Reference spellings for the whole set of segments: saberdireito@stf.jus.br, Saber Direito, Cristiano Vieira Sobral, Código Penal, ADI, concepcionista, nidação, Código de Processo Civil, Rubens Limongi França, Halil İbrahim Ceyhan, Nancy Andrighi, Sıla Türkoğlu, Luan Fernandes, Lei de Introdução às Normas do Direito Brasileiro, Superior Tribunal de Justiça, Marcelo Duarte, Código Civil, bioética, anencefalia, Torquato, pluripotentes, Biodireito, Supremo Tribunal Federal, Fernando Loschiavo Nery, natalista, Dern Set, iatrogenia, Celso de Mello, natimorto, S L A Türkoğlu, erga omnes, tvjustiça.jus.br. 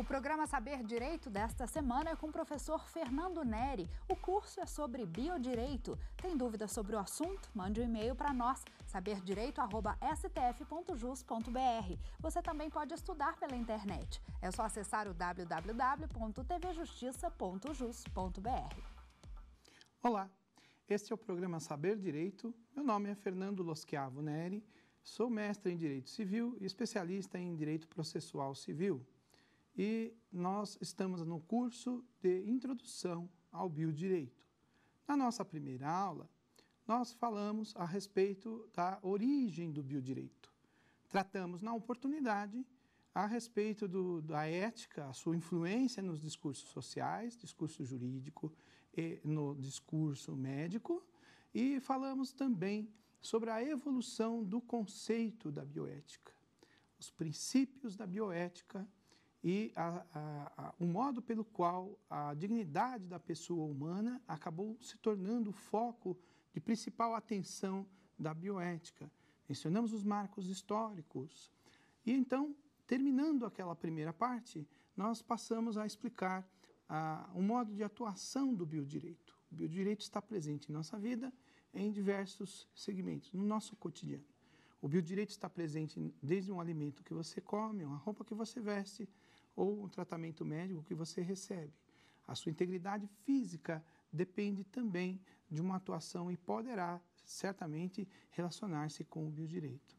O programa Saber Direito desta semana é com o professor Fernando Nery. O curso é sobre biodireito. Tem dúvidas sobre o assunto? Mande um e-mail para nós, saberdireito@stf.jus.br. Você também pode estudar pela internet. É só acessar o www.tvjustiça.jus.br. Olá, este é o programa Saber Direito. Meu nome é Fernando Loschiavo Nery. Sou mestre em Direito Civil e especialista em Direito Processual Civil. E nós estamos no curso de Introdução ao Biodireito. Na nossa primeira aula, nós falamos a respeito da origem do biodireito. Tratamos, na oportunidade, a respeito da ética, a sua influência nos discursos sociais, discurso jurídico e no discurso médico. E falamos também sobre a evolução do conceito da bioética, os princípios da bioética e o modo pelo qual a dignidade da pessoa humana acabou se tornando o foco de principal atenção da bioética. Mencionamos os marcos históricos. E então, terminando aquela primeira parte, nós passamos a explicar o modo de atuação do biodireito. O biodireito está presente em nossa vida em diversos segmentos, no nosso cotidiano. O biodireito está presente desde um alimento que você come, uma roupa que você veste, ou um tratamento médico que você recebe. A sua integridade física depende também de uma atuação e poderá, certamente, relacionar-se com o biodireito.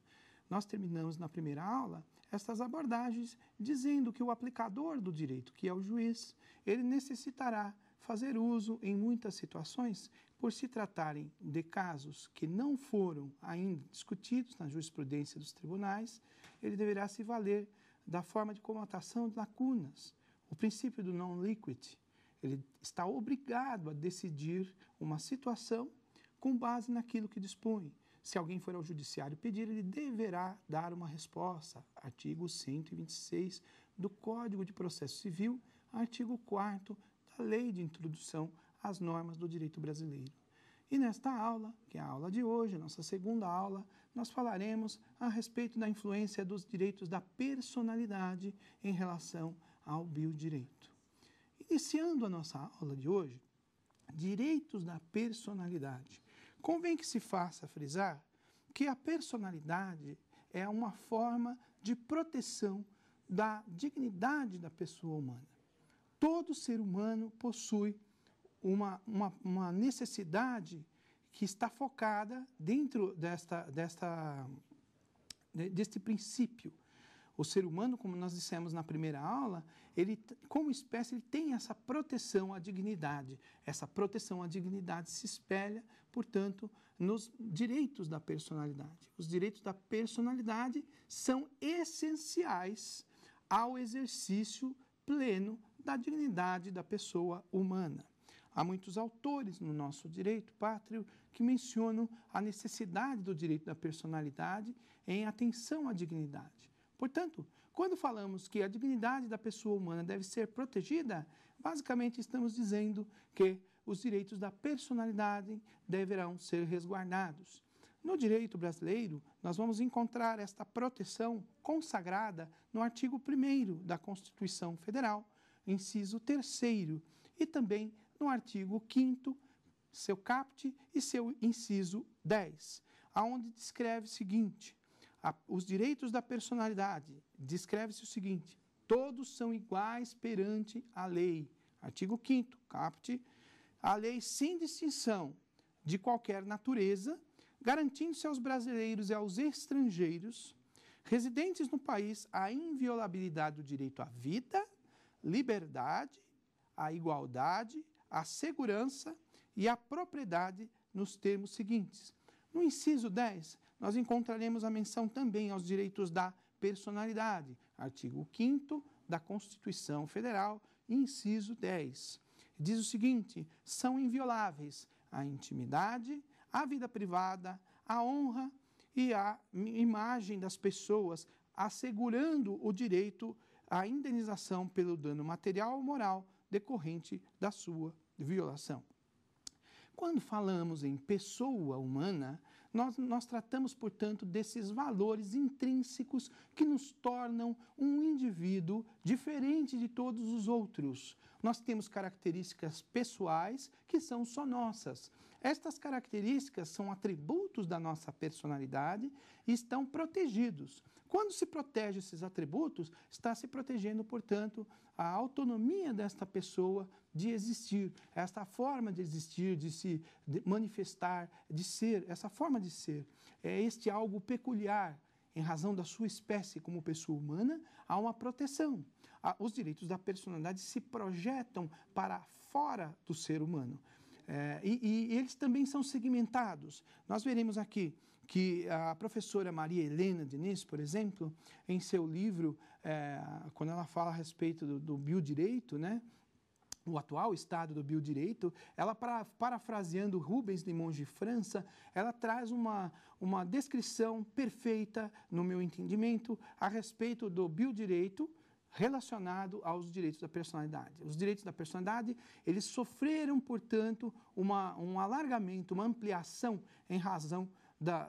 Nós terminamos na primeira aula estas abordagens dizendo que o aplicador do direito, que é o juiz, ele necessitará fazer uso, em muitas situações, por se tratarem de casos que não foram ainda discutidos na jurisprudência dos tribunais, ele deverá se valer da forma de comatação de lacunas, o princípio do non liquid. Ele está obrigado a decidir uma situação com base naquilo que dispõe. Se alguém for ao judiciário pedir, ele deverá dar uma resposta. Artigo 126 do Código de Processo Civil, artigo 4º da Lei de Introdução às Normas do Direito Brasileiro. E nesta aula, que é a aula de hoje, a nossa segunda aula, nós falaremos a respeito da influência dos direitos da personalidade em relação ao biodireito. Iniciando a nossa aula de hoje, direitos da personalidade. Convém que se faça frisar que a personalidade é uma forma de proteção da dignidade da pessoa humana. Todo ser humano possui uma necessidade que está focada dentro deste princípio. O ser humano, como nós dissemos na primeira aula, ele, como espécie, ele tem essa proteção à dignidade. Essa proteção à dignidade se espelha, portanto, nos direitos da personalidade. Os direitos da personalidade são essenciais ao exercício pleno da dignidade da pessoa humana. Há muitos autores no nosso direito pátrio que mencionam a necessidade do direito da personalidade em atenção à dignidade. Portanto, quando falamos que a dignidade da pessoa humana deve ser protegida, basicamente estamos dizendo que os direitos da personalidade deverão ser resguardados. No direito brasileiro, nós vamos encontrar esta proteção consagrada no artigo 1º da Constituição Federal, inciso 3º, e também no artigo 5º, seu caput e seu inciso 10, aonde descreve o seguinte, os direitos da personalidade, descreve-se o seguinte, todos são iguais perante a lei, artigo 5º, caput, a lei sem distinção de qualquer natureza, garantindo-se aos brasileiros e aos estrangeiros, residentes no país, a inviolabilidade do direito à vida, liberdade, à igualdade, a segurança e a propriedade nos termos seguintes. No inciso 10, nós encontraremos a menção também aos direitos da personalidade, artigo 5º da Constituição Federal, inciso 10. Diz o seguinte, são invioláveis a intimidade, a vida privada, a honra e a imagem das pessoas, assegurando o direito à indenização pelo dano material ou moral decorrente da sua violação. Quando falamos em pessoa humana, Nós tratamos, portanto, desses valores intrínsecos que nos tornam um indivíduo diferente de todos os outros. Nós temos características pessoais que são só nossas. Estas características são atributos da nossa personalidade e estão protegidos. Quando se protege esses atributos, está se protegendo, portanto, a autonomia desta pessoa de existir, esta forma de existir, de se manifestar, de ser, essa forma de ser. É este algo peculiar, em razão da sua espécie como pessoa humana, há uma proteção. Os direitos da personalidade se projetam para fora do ser humano. E eles também são segmentados. Nós veremos aqui que a professora Maria Helena Diniz, por exemplo, em seu livro, quando ela fala a respeito do biodireito, né, o atual estado do biodireito, ela, parafraseando Rubens Limongi França, ela traz uma descrição perfeita, no meu entendimento, a respeito do biodireito, relacionado aos direitos da personalidade. Os direitos da personalidade, eles sofreram, portanto, um alargamento, uma ampliação em razão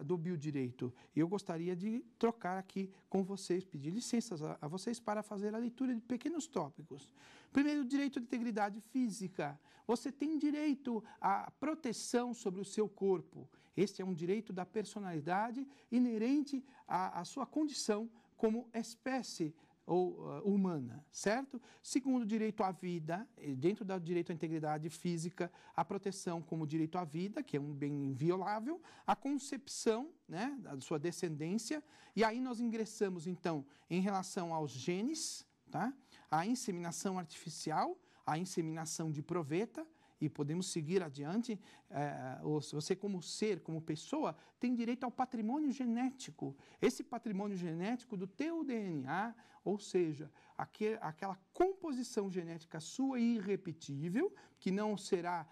do biodireito. E eu gostaria de trocar aqui com vocês, pedir licenças a vocês para fazer a leitura de pequenos tópicos. Primeiro, o direito de integridade física. Você tem direito à proteção sobre o seu corpo. Este é um direito da personalidade inerente à sua condição como espécie ou humana, certo? Segundo, direito à vida, dentro do direito à integridade física, a proteção como direito à vida, que é um bem inviolável, a concepção, né, da sua descendência, e aí nós ingressamos, então, em relação aos genes, tá? A inseminação artificial, a inseminação de proveta, e podemos seguir adiante. Você como ser, como pessoa, tem direito ao patrimônio genético. Esse patrimônio genético do teu DNA, ou seja, aquela composição genética sua irrepetível, que não será,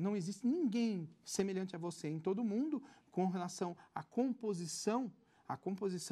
não existe ninguém semelhante a você em todo o mundo, com relação à composição,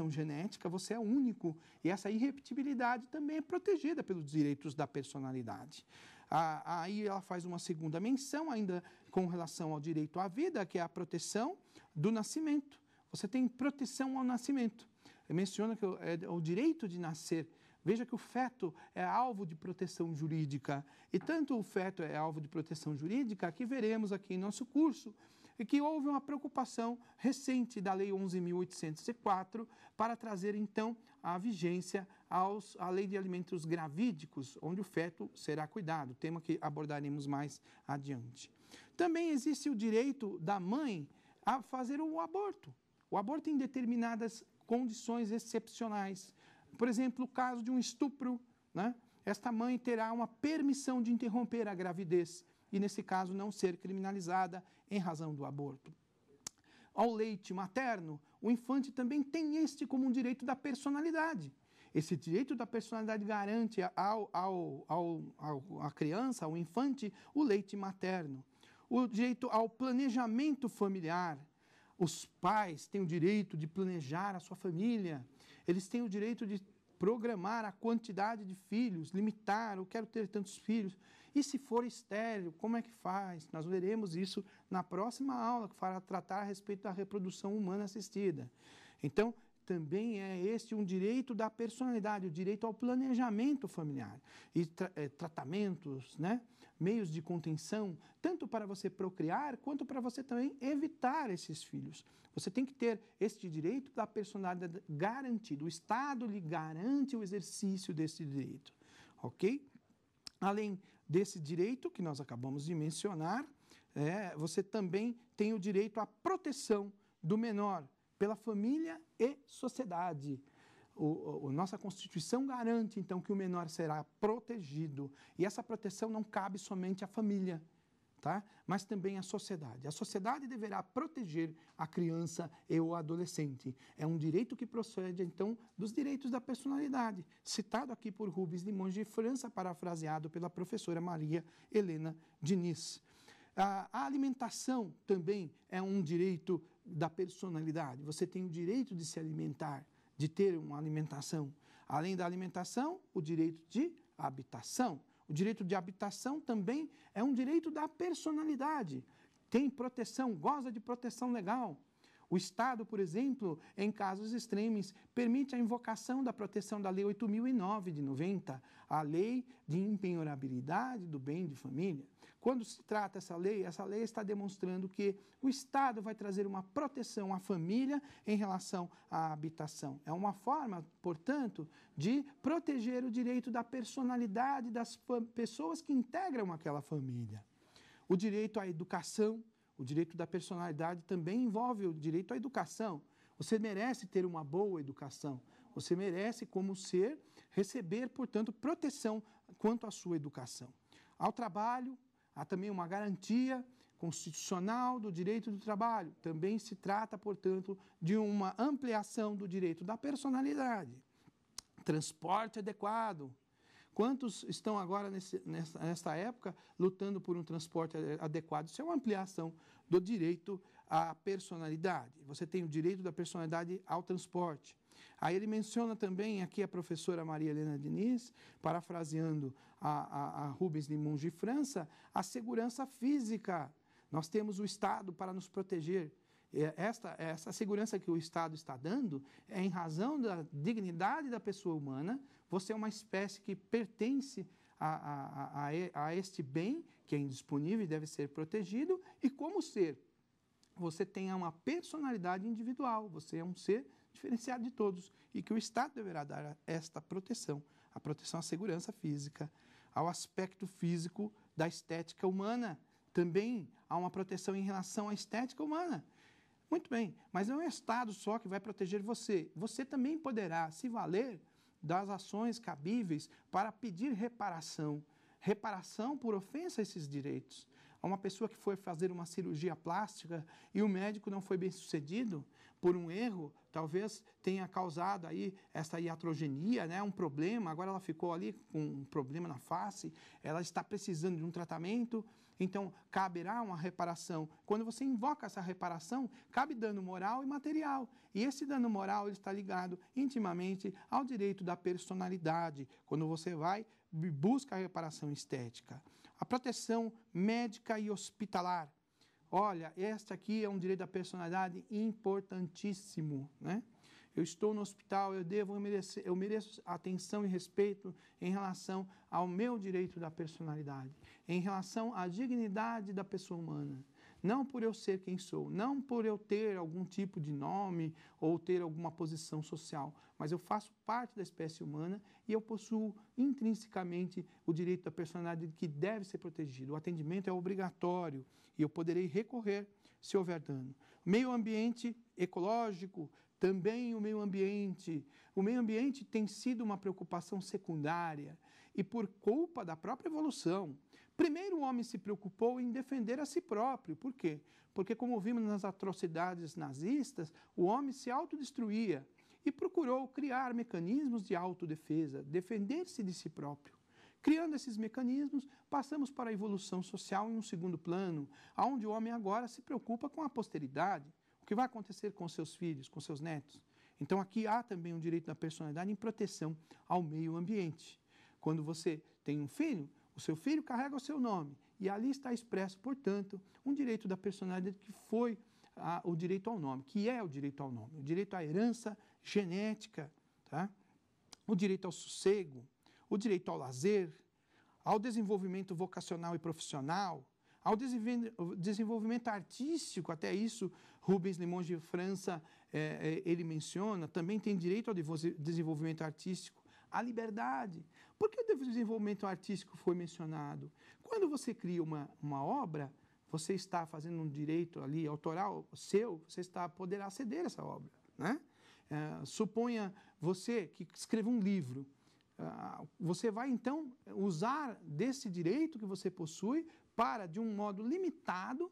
genética, você é único. E essa irrepetibilidade também é protegida pelos direitos da personalidade. Aí ela faz uma segunda menção, ainda com relação ao direito à vida, que é a proteção do nascimento. Você tem proteção ao nascimento. Menciona que o direito de nascer. Veja que o feto é alvo de proteção jurídica. E tanto o feto é alvo de proteção jurídica que veremos aqui em nosso curso, e que houve uma preocupação recente da Lei 11.804 para trazer, então, a vigência à Lei de Alimentos Gravídicos, onde o feto será cuidado, tema que abordaremos mais adiante. Também existe o direito da mãe a fazer o aborto. O aborto em determinadas condições excepcionais. Por exemplo, o caso de um estupro, né? Esta mãe terá uma permissão de interromper a gravidez e, nesse caso, não ser criminalizada em razão do aborto. Ao leite materno, o infante também tem este como um direito da personalidade. Esse direito da personalidade garante à criança, ao infante, o leite materno. O direito ao planejamento familiar. Os pais têm o direito de planejar a sua família. Eles têm o direito de programar a quantidade de filhos, limitar, eu quero ter tantos filhos. E se for estéril, como é que faz? Nós veremos isso na próxima aula, que fará tratar a respeito da reprodução humana assistida. Então, também é este um direito da personalidade, o direito ao planejamento familiar e tratamentos, né? Meios de contenção, tanto para você procriar, quanto para você também evitar esses filhos. Você tem que ter este direito da personalidade garantido. O Estado lhe garante o exercício desse direito, ok? Além desse direito que nós acabamos de mencionar, você também tem o direito à proteção do menor pela família e sociedade. A nossa Constituição garante, então, que o menor será protegido. E essa proteção não cabe somente à família, tá? Mas também à sociedade. A sociedade deverá proteger a criança e o adolescente. É um direito que procede, então, dos direitos da personalidade, citado aqui por Rubens Limongi França, parafraseado pela professora Maria Helena Diniz. A alimentação também é um direito da personalidade. Você tem o direito de se alimentar, de ter uma alimentação. Além da alimentação, o direito de habitação. O direito de habitação também é um direito da personalidade. Tem proteção, goza de proteção legal. O Estado, por exemplo, em casos extremos, permite a invocação da proteção da Lei 8.009 de 90, a Lei de Impenhorabilidade do Bem de Família. Quando se trata essa lei está demonstrando que o Estado vai trazer uma proteção à família em relação à habitação. É uma forma, portanto, de proteger o direito da personalidade das pessoas que integram aquela família. O direito à educação, o direito da personalidade também envolve o direito à educação. Você merece ter uma boa educação. Você merece, como ser, receber, portanto, proteção quanto à sua educação. Ao trabalho, há também uma garantia constitucional do direito do trabalho. Também se trata, portanto, de uma ampliação do direito da personalidade. Transporte adequado. Quantos estão agora, nesta época, lutando por um transporte adequado? Isso é uma ampliação do direito à personalidade. Você tem o direito da personalidade ao transporte. Aí ele menciona também aqui a professora Maria Helena Diniz, parafraseando a Rubens Limongi França, a segurança física. Nós temos o Estado para nos proteger. Essa segurança que o Estado está dando é em razão da dignidade da pessoa humana. Você é uma espécie que pertence a este bem, que é indisponível e deve ser protegido. E como ser, você tem uma personalidade individual, você é um ser diferenciado de todos e que o Estado deverá dar esta proteção, a proteção à segurança física, ao aspecto físico da estética humana. Também há uma proteção em relação à estética humana. Muito bem, mas não é o Estado só que vai proteger você. Você também poderá se valer das ações cabíveis para pedir reparação. Reparação por ofensa a esses direitos. Há uma pessoa que foi fazer uma cirurgia plástica e o médico não foi bem sucedido por um erro, talvez tenha causado aí essa iatrogenia, né, um problema. Agora ela ficou ali com um problema na face, ela está precisando de um tratamento, então caberá uma reparação. Quando você invoca essa reparação, cabe dano moral e material. E esse dano moral ele está ligado intimamente ao direito da personalidade, quando você vai e busca a reparação estética. A proteção médica e hospitalar. Olha, este aqui é um direito da personalidade importantíssimo, né? Eu estou no hospital, eu mereço atenção e respeito em relação ao meu direito da personalidade, em relação à dignidade da pessoa humana. Não por eu ser quem sou, não por eu ter algum tipo de nome ou ter alguma posição social, mas eu faço parte da espécie humana e eu possuo intrinsecamente o direito da personalidade que deve ser protegido. O atendimento é obrigatório e eu poderei recorrer se houver dano. Meio ambiente ecológico, também o meio ambiente. O meio ambiente tem sido uma preocupação secundária e por culpa da própria evolução. Primeiro o homem se preocupou em defender a si próprio. Por quê? Porque, como vimos nas atrocidades nazistas, o homem se autodestruía e procurou criar mecanismos de autodefesa, defender-se de si próprio. Criando esses mecanismos, passamos para a evolução social em um segundo plano, onde o homem agora se preocupa com a posteridade. O que vai acontecer com seus filhos, com seus netos? Então, aqui há também um direito da personalidade em proteção ao meio ambiente. Quando você tem um filho, o seu filho carrega o seu nome e ali está expresso, portanto, um direito da personalidade que foi o direito ao nome, que é o direito ao nome, o direito à herança genética, tá? O direito ao sossego, o direito ao lazer, ao desenvolvimento vocacional e profissional, ao desenvolvimento artístico, até isso Rubens Limongi França ele menciona, também tem direito ao desenvolvimento artístico, à liberdade. Por que o desenvolvimento artístico foi mencionado? Quando você cria uma obra, você está fazendo um direito ali autoral seu, você poderá ceder essa obra, né? Suponha você que escreva um livro. Você vai, então, usar desse direito que você possui para, de um modo limitado,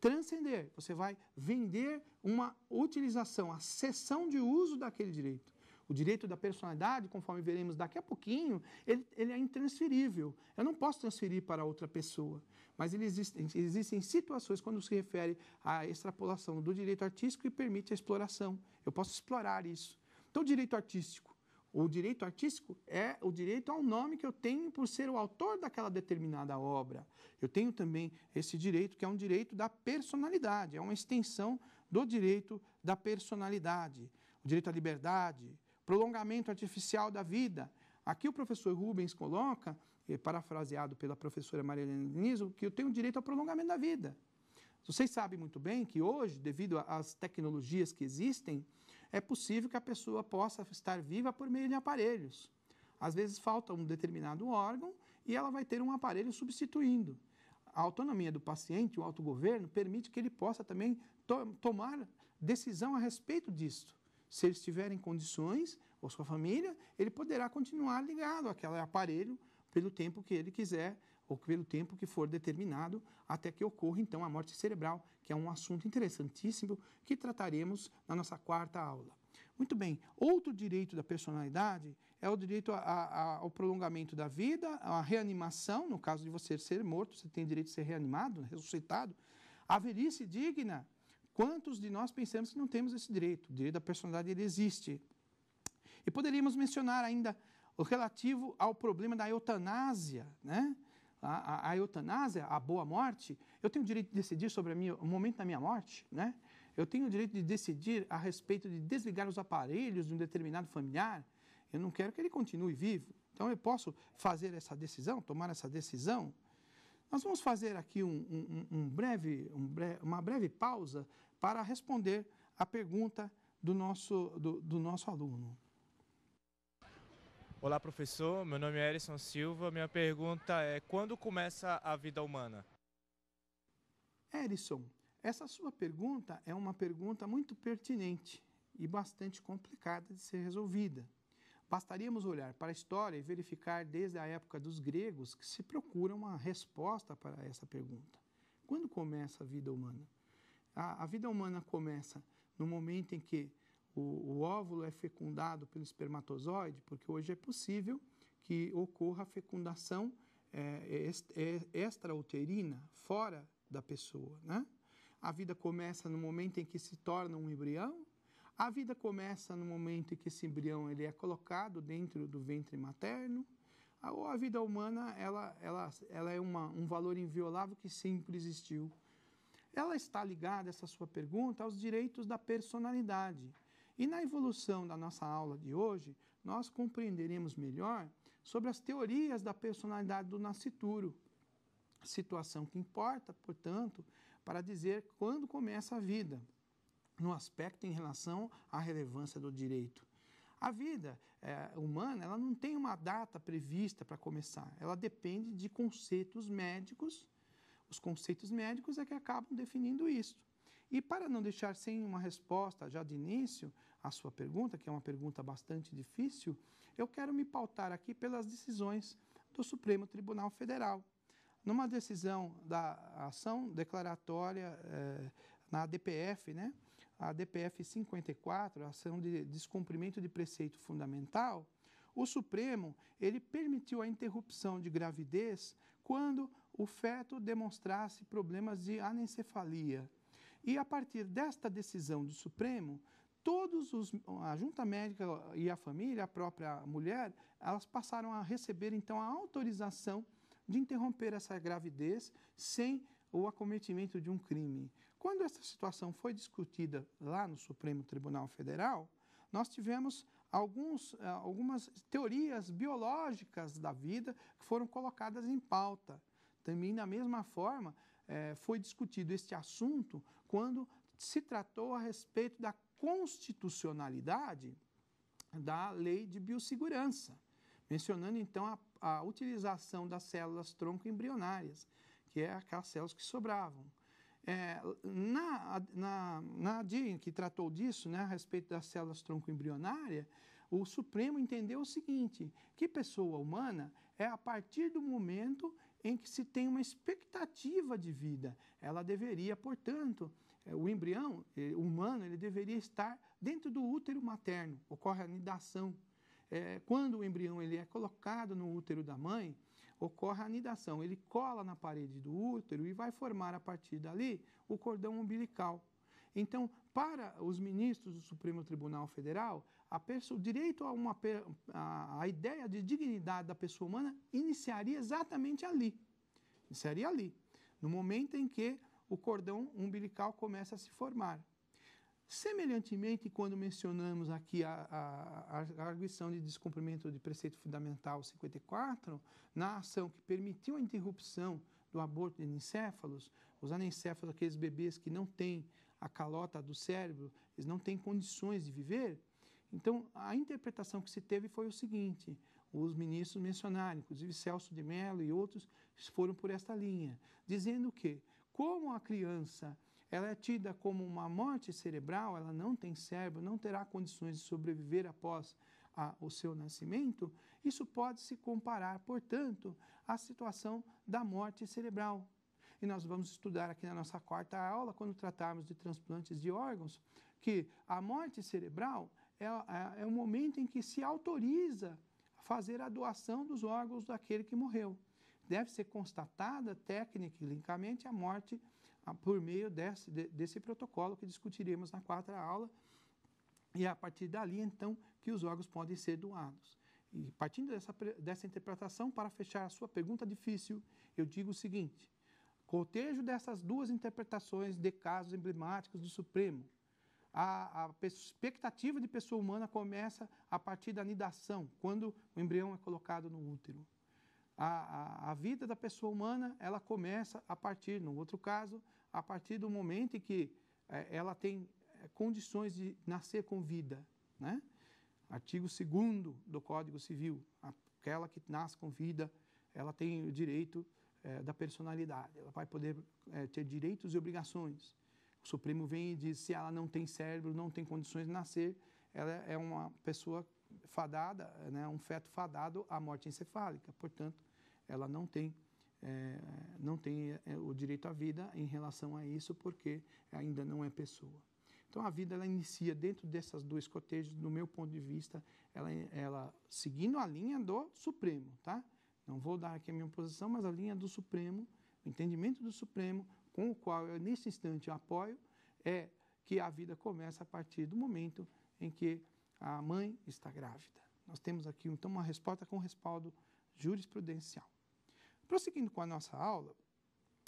transcender. Você vai vender uma utilização, a cessão de uso daquele direito. O direito da personalidade, conforme veremos daqui a pouquinho, ele é intransferível. Eu não posso transferir para outra pessoa, mas existem situações quando se refere à extrapolação do direito artístico e permite a exploração. Eu posso explorar isso. Então, o direito artístico. O direito artístico é o direito ao nome que eu tenho por ser o autor daquela determinada obra. Eu tenho também esse direito, que é um direito da personalidade, é uma extensão do direito da personalidade. O direito à liberdade, prolongamento artificial da vida. Aqui o professor Rubens coloca, parafraseado pela professora Maria Helena Diniz, que eu tenho direito ao prolongamento da vida. Vocês sabem muito bem que hoje, devido às tecnologias que existem, é possível que a pessoa possa estar viva por meio de aparelhos. Às vezes falta um determinado órgão e ela vai ter um aparelho substituindo. A autonomia do paciente, o autogoverno, permite que ele possa também tomar decisão a respeito disso. Se ele estiver em condições, ou sua família, ele poderá continuar ligado àquele aparelho pelo tempo que ele quiser ou pelo tempo que for determinado, até que ocorra, então, a morte cerebral, que é um assunto interessantíssimo que trataremos na nossa quarta aula. Muito bem, outro direito da personalidade é o direito ao prolongamento da vida, à reanimação, no caso de você ser morto, você tem direito de ser reanimado, ressuscitado, à velhice digna. Quantos de nós pensamos que não temos esse direito? O direito da personalidade, ele existe. E poderíamos mencionar ainda o relativo ao problema da eutanásia, né? A eutanásia, a boa morte, eu tenho o direito de decidir sobre o momento da minha morte, né? Eu tenho o direito de decidir a respeito de desligar os aparelhos de um determinado familiar. Eu não quero que ele continue vivo. Então, eu posso fazer essa decisão, tomar essa decisão. Nós vamos fazer aqui uma breve pausa para responder a pergunta do nosso aluno. Olá, professor. Meu nome é Érisson Silva. Minha pergunta é, quando começa a vida humana? Érisson, essa sua pergunta é uma pergunta muito pertinente e bastante complicada de ser resolvida. Bastaríamos olhar para a história e verificar desde a época dos gregos que se procura uma resposta para essa pergunta. Quando começa a vida humana? A vida humana começa no momento em que o óvulo é fecundado pelo espermatozoide, porque hoje é possível que ocorra a fecundação extrauterina, fora da pessoa, né? A vida começa no momento em que se torna um embrião. A vida começa no momento em que esse embrião ele é colocado dentro do ventre materno. A vida humana ela é um valor inviolável que sempre existiu. Ela está ligada, essa sua pergunta, aos direitos da personalidade. E na evolução da nossa aula de hoje, nós compreenderemos melhor sobre as teorias da personalidade do nascituro. Situação que importa, portanto, para dizer quando começa a vida, no aspecto em relação à relevância do direito. A vida humana, ela não tem uma data prevista para começar, ela depende de conceitos médicos, os conceitos médicos é que acabam definindo isso. E para não deixar sem uma resposta já de início à sua pergunta, que é uma pergunta bastante difícil, eu quero me pautar aqui pelas decisões do Supremo Tribunal Federal. Numa decisão da ação declaratória na ADPF, né? A ADPF 54, ação de descumprimento de preceito fundamental, o Supremo ele permitiu a interrupção de gravidez quando o feto demonstrasse problemas de anencefalia. E a partir desta decisão do Supremo, a junta médica e a família, a própria mulher, elas passaram a receber então a autorização de interromper essa gravidez sem o acometimento de um crime. Quando essa situação foi discutida lá no Supremo Tribunal Federal, nós tivemos algumas teorias biológicas da vida que foram colocadas em pauta. Também, da mesma forma, foi discutido este assunto quando se tratou a respeito da constitucionalidade da Lei de Biossegurança, mencionando, então, a utilização das células tronco-embrionárias, que é aquelas células que sobravam. Na ADI, que tratou disso, né, a respeito das células tronco-embrionárias, o Supremo entendeu o seguinte, que pessoa humana é a partir do momento em que se tem uma expectativa de vida. Ela deveria, portanto, o embrião humano ele deveria estar dentro do útero materno, ocorre a nidação. Quando o embrião ele é colocado no útero da mãe, ocorre a anidação, ele cola na parede do útero e vai formar a partir dali o cordão umbilical. Então, para os ministros do Supremo Tribunal Federal, o direito a uma a ideia de dignidade da pessoa humana iniciaria exatamente ali. Iniciaria ali, no momento em que o cordão umbilical começa a se formar. Semelhantemente, quando mencionamos aqui a arguição de descumprimento de preceito fundamental 54, na ação que permitiu a interrupção do aborto de anencéfalos, os anencéfalos, aqueles bebês que não têm a calota do cérebro, eles não têm condições de viver. Então, a interpretação que se teve foi o seguinte: os ministros mencionaram, inclusive Celso de Mello e outros, foram por esta linha, dizendo que, como a criança ela é tida como uma morte cerebral, ela não tem cérebro, não terá condições de sobreviver após o seu nascimento, isso pode se comparar, portanto, à situação da morte cerebral. E nós vamos estudar aqui na nossa quarta aula, quando tratarmos de transplantes de órgãos, que a morte cerebral é o momento em que se autoriza a fazer a doação dos órgãos daquele que morreu. Deve ser constatada tecnicamente a morte por meio desse protocolo que discutiremos na quarta aula, e é a partir dali, então, que os órgãos podem ser doados. E partindo dessa interpretação, para fechar a sua pergunta difícil, eu digo o seguinte: cotejo dessas duas interpretações de casos emblemáticos do Supremo. A expectativa de pessoa humana começa a partir da nidação, quando o embrião é colocado no útero. A vida da pessoa humana, ela começa a partir, no outro caso, a partir do momento em que ela tem condições de nascer com vida, né? Artigo 2º do Código Civil, aquela que nasce com vida, ela tem o direito da personalidade, ela vai poder ter direitos e obrigações. O Supremo vem e diz: se ela não tem cérebro, não tem condições de nascer, ela é uma pessoa fadada, né, um feto fadado à morte encefálica, portanto, ela não tem o direito à vida em relação a isso, porque ainda não é pessoa. Então, a vida, ela inicia dentro dessas duas cotejos, do meu ponto de vista, ela seguindo a linha do Supremo, tá? Não vou dar aqui a minha posição, mas a linha do Supremo, o entendimento do Supremo, com o qual eu, nesse instante, eu apoio, é que a vida começa a partir do momento em que a mãe está grávida. Nós temos aqui, então, uma resposta com respaldo jurisprudencial. Prosseguindo com a nossa aula,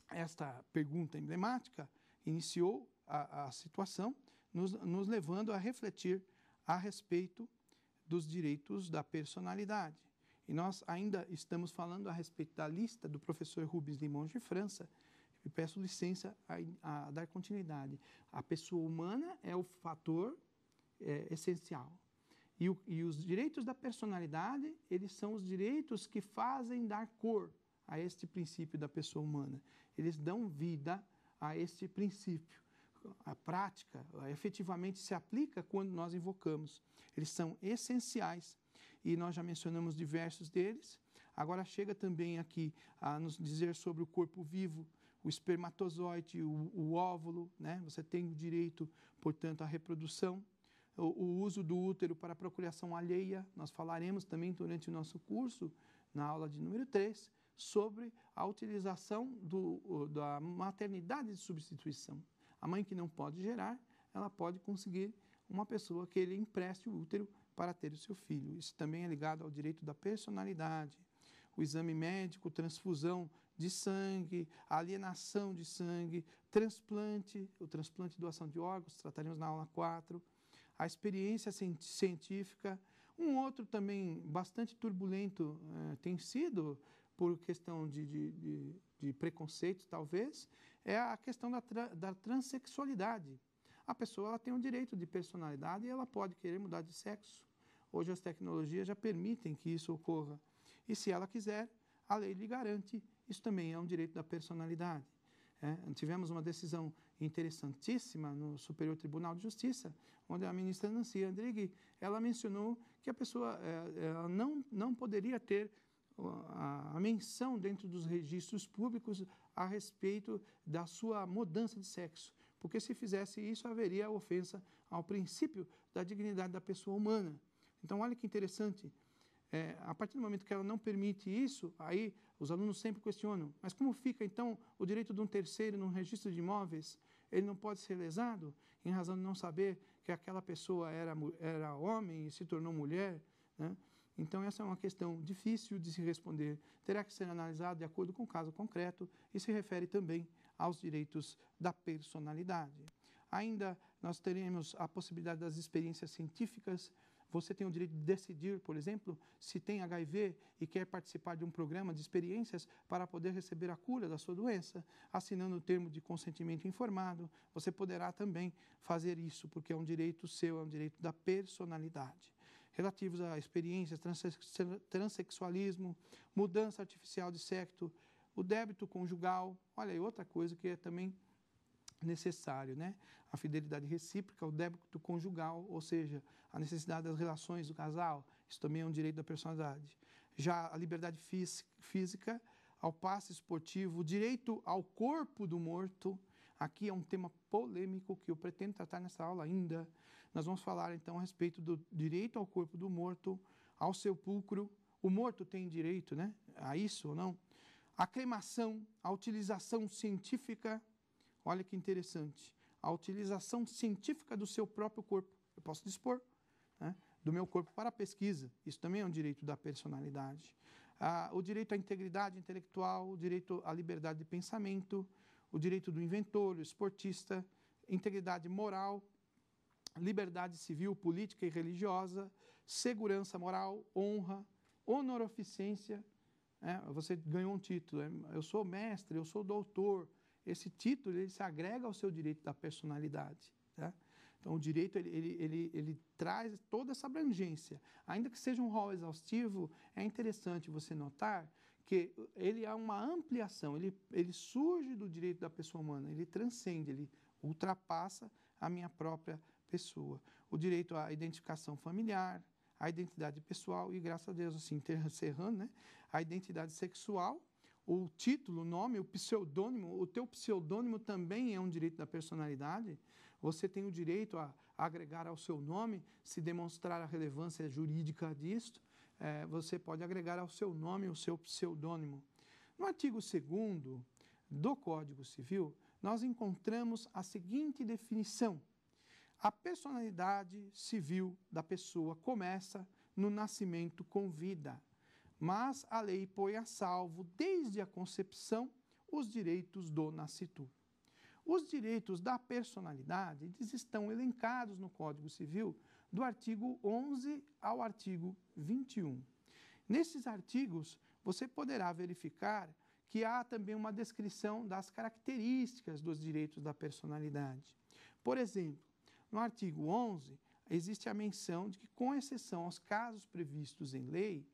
esta pergunta emblemática iniciou a situação, nos levando a refletir a respeito dos direitos da personalidade. E nós ainda estamos falando a respeito da lista do professor Rubens Limongi França. Eu peço licença a dar continuidade. A pessoa humana é o fator essencial. E os direitos da personalidade, eles são os direitos que fazem dar cor a este princípio da pessoa humana. Eles dão vida a este princípio. A prática efetivamente se aplica quando nós invocamos. Eles são essenciais. E nós já mencionamos diversos deles. Agora chega também aqui a nos dizer sobre o corpo vivo, o espermatozoide, o óvulo, né? Você tem o direito, portanto, à reprodução, o uso do útero para procriação alheia. Nós falaremos também durante o nosso curso, na aula de número 3, sobre a utilização da maternidade de substituição. A mãe que não pode gerar, ela pode conseguir uma pessoa que ele empreste o útero para ter o seu filho. Isso também é ligado ao direito da personalidade, o exame médico, transfusão de sangue, alienação de sangue, transplante, o transplante e doação de órgãos, trataremos na aula 4, a experiência científica. Um outro também bastante turbulento tem sido, por questão de preconceito talvez, é a questão da transexualidade. A pessoa ela tem um direito de personalidade e ela pode querer mudar de sexo. Hoje as tecnologias já permitem que isso ocorra. E se ela quiser, a lei lhe garante. Isso também é um direito da personalidade. Tivemos uma decisão interessantíssima no Superior Tribunal de Justiça, onde a ministra Nancy Andrighi, ela mencionou que a pessoa ela não poderia ter a menção dentro dos registros públicos a respeito da sua mudança de sexo, porque se fizesse isso, haveria ofensa ao princípio da dignidade da pessoa humana. Então, olha que interessante, a partir do momento que ela não permite isso, aí os alunos sempre questionam, mas como fica, então, o direito de um terceiro no registro de imóveis? Ele não pode ser lesado em razão de não saber que aquela pessoa era homem e se tornou mulher, né? Então, essa é uma questão difícil de se responder, terá que ser analisada de acordo com o caso concreto e se refere também aos direitos da personalidade. Ainda, nós teremos a possibilidade das experiências científicas. Você tem o direito de decidir, por exemplo, se tem HIV e quer participar de um programa de experiências para poder receber a cura da sua doença, assinando o termo de consentimento informado. Você poderá também fazer isso, porque é um direito seu, é um direito da personalidade. Relativos a experiências, transexualismo, mudança artificial de sexo, o débito conjugal, olha aí, outra coisa que é também necessário, né? A fidelidade recíproca, o débito conjugal, ou seja, a necessidade das relações do casal, isso também é um direito da personalidade. Já a liberdade física, ao passe esportivo, o direito ao corpo do morto, aqui é um tema polêmico que eu pretendo tratar nessa aula ainda. Nós vamos falar, então, a respeito do direito ao corpo do morto, ao sepulcro. O morto tem direito, né, a isso ou não? A cremação, a utilização científica, olha que interessante, a utilização científica do seu próprio corpo. Eu posso dispor, né, do meu corpo para pesquisa, isso também é um direito da personalidade. O direito à integridade intelectual, o direito à liberdade de pensamento, o direito do inventor, o esportista, integridade moral, liberdade civil, política e religiosa, segurança moral, honra, onoreficência. Você ganhou um título, eu sou mestre, eu sou doutor. Esse título ele se agrega ao seu direito da personalidade. Tá? Então, o direito ele traz toda essa abrangência. Ainda que seja um rol exaustivo, é interessante você notar que ele é uma ampliação, ele surge do direito da pessoa humana, ele transcende, ele ultrapassa a minha própria pessoa. O direito à identificação familiar, à identidade pessoal e, graças a Deus, assim, encerrando, né, a identidade sexual, o título, o nome, o pseudônimo, o teu pseudônimo também é um direito da personalidade. Você tem o direito a agregar ao seu nome, se demonstrar a relevância jurídica disto, você pode agregar ao seu nome o seu pseudônimo. No artigo 2º do Código Civil, nós encontramos a seguinte definição. A personalidade civil da pessoa começa no nascimento com vida, mas a lei põe a salvo, desde a concepção, os direitos do nascituro. Os direitos da personalidade eles estão elencados no Código Civil do artigo 11 ao artigo 21. Nesses artigos, você poderá verificar que há também uma descrição das características dos direitos da personalidade. Por exemplo, no artigo 11, existe a menção de que, com exceção aos casos previstos em lei,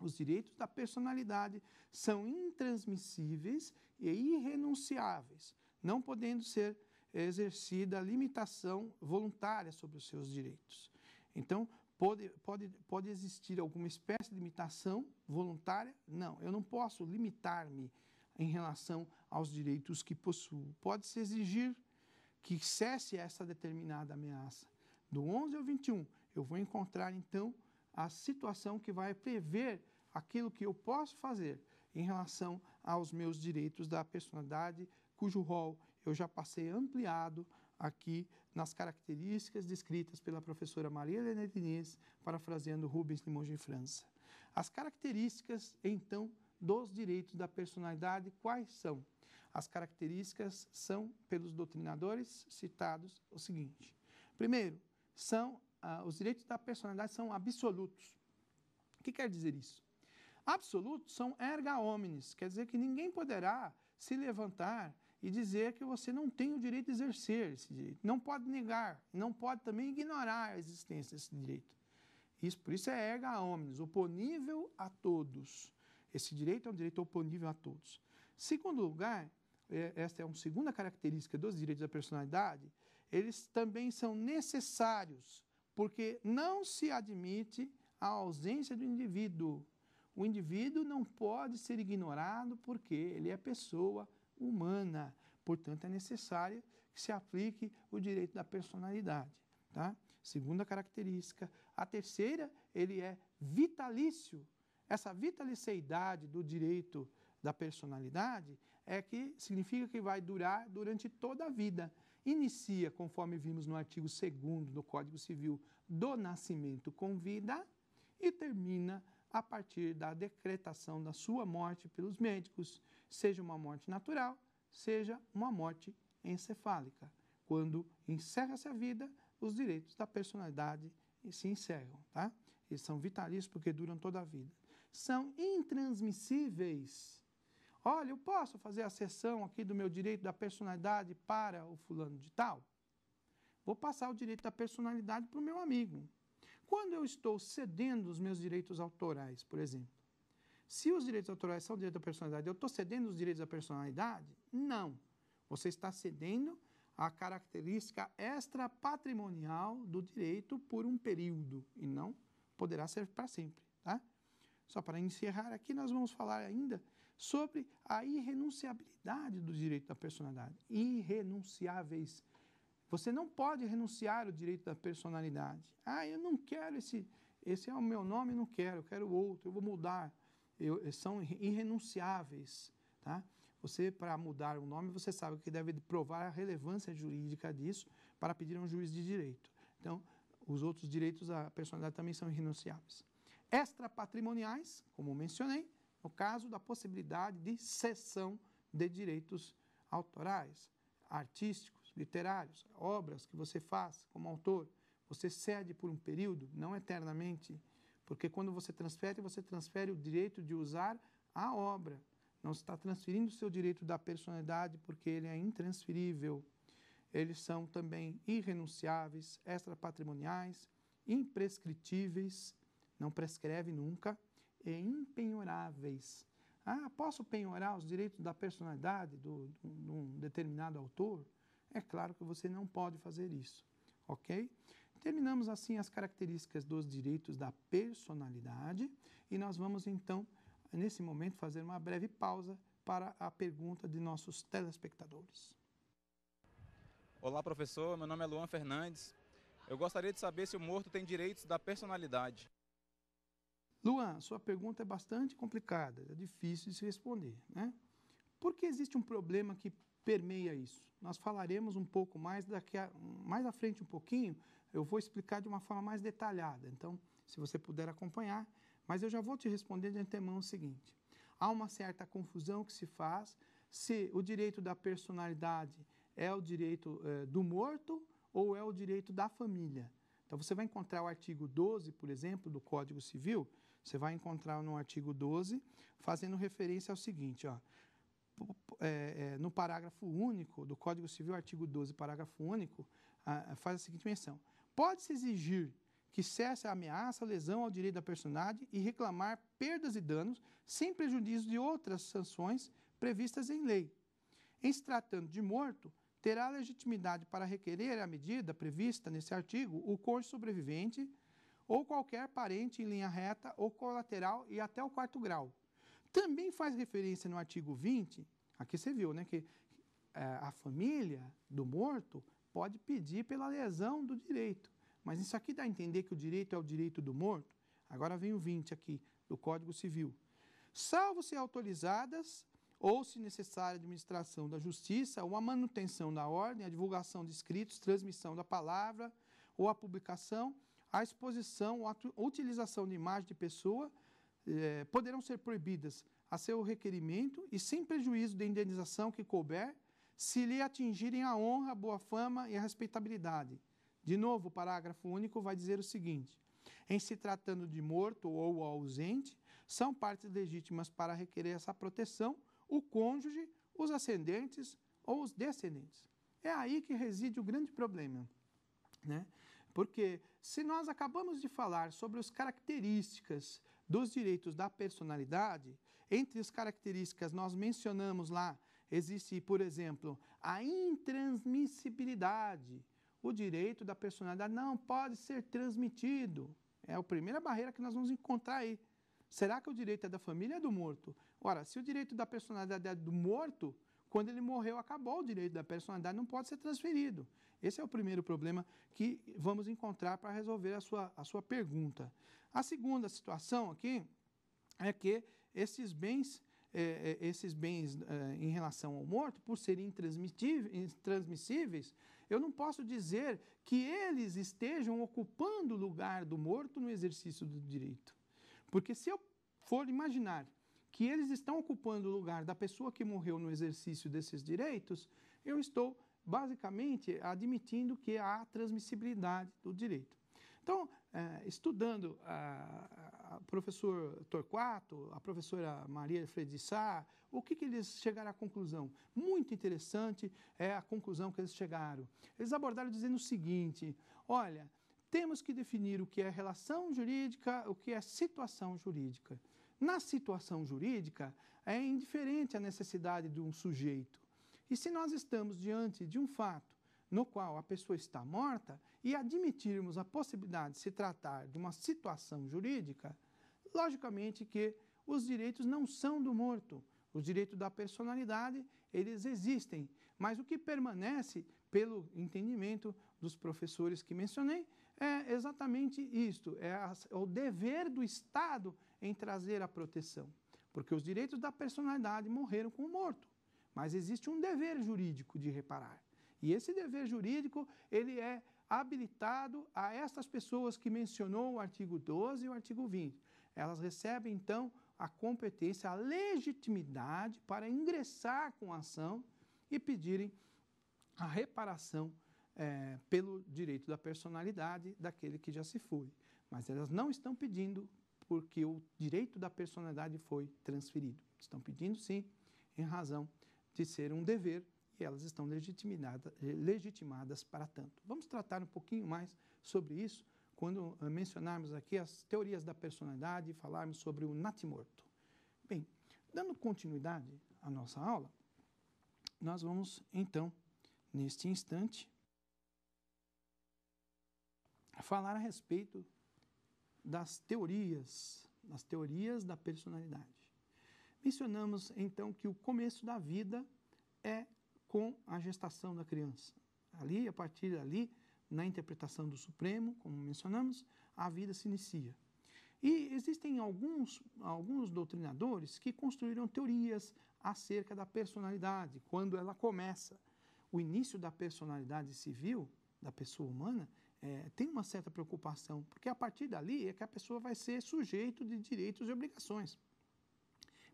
os direitos da personalidade são intransmissíveis e irrenunciáveis, não podendo ser exercida limitação voluntária sobre os seus direitos. Então, pode existir alguma espécie de limitação voluntária? Não, eu não posso limitar-me em relação aos direitos que possuo. Pode-se exigir que cesse essa determinada ameaça. Do 11 ao 21, eu vou encontrar, então, a situação que vai prever aquilo que eu posso fazer em relação aos meus direitos da personalidade, cujo rol eu já passei ampliado aqui nas características descritas pela professora Maria Helena Diniz, parafraseando Rubens Limongi França. As características, então, dos direitos da personalidade, quais são? As características são, pelos doutrinadores citados, o seguinte. Primeiro, os direitos da personalidade são absolutos. O que quer dizer isso? Absolutos são erga omnes, quer dizer que ninguém poderá se levantar e dizer que você não tem o direito de exercer esse direito. Não pode negar, não pode também ignorar a existência desse direito. Isso, por isso é erga omnes, oponível a todos. Esse direito é um direito oponível a todos. Segundo lugar, esta é uma segunda característica dos direitos da personalidade, eles também são necessários, porque não se admite a ausência do indivíduo. O indivíduo não pode ser ignorado porque ele é pessoa humana. Portanto, é necessário que se aplique o direito da personalidade. Tá? Segunda característica. A terceira, ele é vitalício. Essa vitaliceidade do direito da personalidade significa que vai durar durante toda a vida. inicia, conforme vimos no artigo 2º do Código Civil, do nascimento com vida e termina a partir da decretação da sua morte pelos médicos, seja uma morte natural, seja uma morte encefálica. Quando encerra-se a vida, os direitos da personalidade se encerram, tá? Eles são vitalícios porque duram toda a vida. São intransmissíveis. Olha, eu posso fazer a cessão aqui do meu direito da personalidade para o fulano de tal? Vou passar o direito da personalidade para o meu amigo. Quando eu estou cedendo os meus direitos autorais, por exemplo, se os direitos autorais são direito da personalidade, eu estou cedendo os direitos da personalidade? Não. Você está cedendo a característica extra-patrimonial do direito por um período e não poderá ser para sempre, tá? Só para encerrar aqui, nós vamos falar ainda sobre a irrenunciabilidade do direito da personalidade. Irrenunciáveis. Você não pode renunciar o direito da personalidade. Ah, eu não quero esse é o meu nome, eu não quero, eu quero outro, eu vou mudar. São irrenunciáveis, tá? Você, para mudar o nome, você sabe que deve provar a relevância jurídica disso para pedir a um juiz de direito. Então, os outros direitos da personalidade também são irrenunciáveis. Extrapatrimoniais, como mencionei, no caso da possibilidade de cessão de direitos autorais, artísticos, literários, obras que você faz como autor, você cede por um período, não eternamente, porque quando você transfere o direito de usar a obra. Não está transferindo o seu direito da personalidade porque ele é intransferível. Eles são também irrenunciáveis, extrapatrimoniais, imprescritíveis, não prescreve nunca, e impenhoráveis. Ah, posso penhorar os direitos da personalidade de um determinado autor? É claro que você não pode fazer isso, ok? Terminamos assim as características dos direitos da personalidade e nós vamos então nesse momento, fazer uma breve pausa para a pergunta de nossos telespectadores. Olá, professor. Meu nome é Luan Fernandes. Eu gostaria de saber se o morto tem direitos da personalidade. Luan, sua pergunta é bastante complicada, é difícil de se responder, né? Por que existe um problema que permeia isso? Nós falaremos um pouco mais, mais à frente um pouquinho, eu vou explicar de uma forma mais detalhada. Então, se você puder acompanhar... Mas eu já vou te responder de antemão o seguinte. Há uma certa confusão que se faz se o direito da personalidade é o direito do morto ou é o direito da família. Então, você vai encontrar o artigo 12, por exemplo, do Código Civil, você vai encontrar no artigo 12, fazendo referência ao seguinte, ó, no parágrafo único do Código Civil, artigo 12, parágrafo único, faz a seguinte menção. Pode-se exigir que cesse a ameaça, lesão ao direito da personalidade e reclamar perdas e danos sem prejuízo de outras sanções previstas em lei. Em se tratando de morto, terá legitimidade para requerer a medida prevista nesse artigo o cônjuge sobrevivente ou qualquer parente em linha reta ou colateral e até o 4º grau. Também faz referência no artigo 20, aqui você viu, né, que a família do morto pode pedir pela lesão do direito. Mas isso aqui dá a entender que o direito é o direito do morto. Agora vem o 20 aqui, do Código Civil. Salvo se autorizadas ou se necessária a administração da justiça ou a manutenção da ordem, a divulgação de escritos, transmissão da palavra ou a publicação, a exposição ou a utilização de imagem de pessoa poderão ser proibidas a seu requerimento e sem prejuízo de indenização que couber, se lhe atingirem a honra, a boa fama e a respeitabilidade. De novo, o parágrafo único vai dizer o seguinte, em se tratando de morto ou ausente, são partes legítimas para requerer essa proteção o cônjuge, os ascendentes ou os descendentes. É aí que reside o grande problema, né? Porque se nós acabamos de falar sobre as características dos direitos da personalidade, entre as características nós mencionamos lá, existe, por exemplo, a intransmissibilidade. O direito da personalidade não pode ser transmitido. É a primeira barreira que nós vamos encontrar aí. Será que o direito é da família ou do morto? Ora, se o direito da personalidade é do morto, quando ele morreu, acabou o direito da personalidade, não pode ser transferido. Esse é o primeiro problema que vamos encontrar para resolver a sua pergunta. A segunda situação aqui é que esses bens esses bens em relação ao morto, por serem intransmissíveis, eu não posso dizer que eles estejam ocupando o lugar do morto no exercício do direito. Porque se eu for imaginar que eles estão ocupando o lugar da pessoa que morreu no exercício desses direitos, eu estou basicamente admitindo que há transmissibilidade do direito. Então, estudando o professor Torquato, a professora Maria Fredissá, o que eles chegaram à conclusão? Muito interessante é a conclusão que eles chegaram. Eles abordaram dizendo o seguinte: olha, temos que definir o que é relação jurídica, o que é situação jurídica. Na situação jurídica, é indiferente a necessidade de um sujeito. E se nós estamos diante de um fato no qual a pessoa está morta e admitirmos a possibilidade de se tratar de uma situação jurídica, logicamente que os direitos não são do morto. Os direitos da personalidade, eles existem, mas o que permanece, pelo entendimento dos professores que mencionei, é exatamente isto, é o dever do Estado em trazer a proteção, porque os direitos da personalidade morreram com o morto, mas existe um dever jurídico de reparar. E esse dever jurídico, ele é habilitado a essas pessoas que mencionou o artigo 12 e o artigo 20. Elas recebem, então, a competência, a legitimidade para ingressar com a ação e pedirem a reparação pelo direito da personalidade daquele que já se foi. Mas elas não estão pedindo porque o direito da personalidade foi transferido. Estão pedindo, sim, em razão de ser um dever, que elas estão legitimadas para tanto. Vamos tratar um pouquinho mais sobre isso quando mencionarmos aqui as teorias da personalidade e falarmos sobre o natimorto. Bem, dando continuidade à nossa aula, nós vamos, então, neste instante, falar a respeito das teorias da personalidade. Mencionamos, então, que o começo da vida é com a gestação da criança. Ali, a partir dali, na interpretação do Supremo, como mencionamos, a vida se inicia. E existem alguns doutrinadores que construíram teorias acerca da personalidade, quando ela começa. O início da personalidade civil, da pessoa humana, tem uma certa preocupação, porque a partir dali é que a pessoa vai ser sujeito de direitos e obrigações.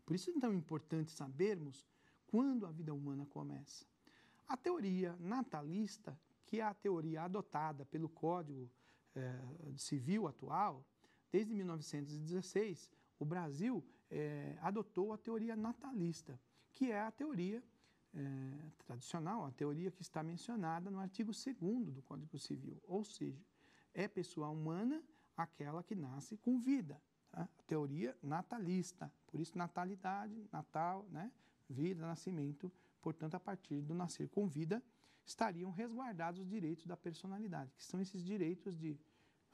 Por isso, então, é importante sabermos quando a vida humana começa. A teoria natalista, que é a teoria adotada pelo Código Civil atual, desde 1916, o Brasil adotou a teoria natalista, que é a teoria tradicional, a teoria que está mencionada no artigo 2º do Código Civil, ou seja, é pessoa humana aquela que nasce com vida, tá? A teoria natalista, por isso natalidade, natal, né? Vida, nascimento, portanto, a partir do nascer com vida, estariam resguardados os direitos da personalidade, que são esses direitos de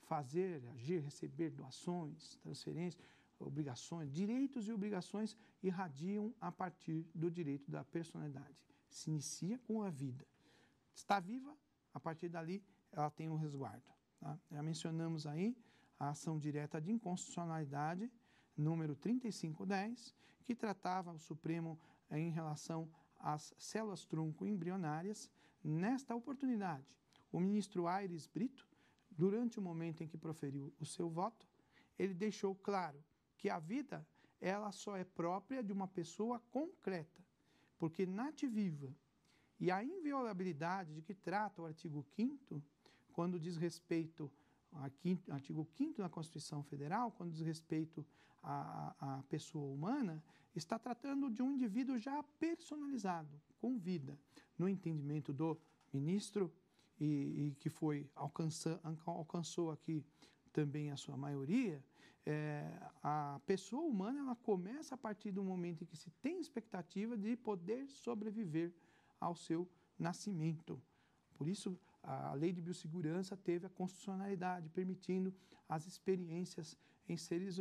fazer, agir, receber doações, transferências, obrigações. Direitos e obrigações irradiam a partir do direito da personalidade. Se inicia com a vida. Está viva, a partir dali, ela tem um resguardo. Tá? Já mencionamos aí a ação direta de inconstitucionalidade, número 3510, que tratava o Supremo em relação às células-tronco embrionárias. Nesta oportunidade, o ministro Ayres Brito, durante o momento em que proferiu o seu voto, ele deixou claro que a vida ela só é própria de uma pessoa concreta, porque nativiva, e a inviolabilidade de que trata o artigo 5º, quando diz respeito ao artigo 5º da Constituição Federal, quando diz respeito à pessoa humana, está tratando de um indivíduo já personalizado, com vida, no entendimento do ministro, e que foi alcançou aqui também a sua maioria, a pessoa humana ela começa a partir do momento em que se tem expectativa de poder sobreviver ao seu nascimento. Por isso, a Lei de Biossegurança teve a constitucionalidade, permitindo as experiências em seres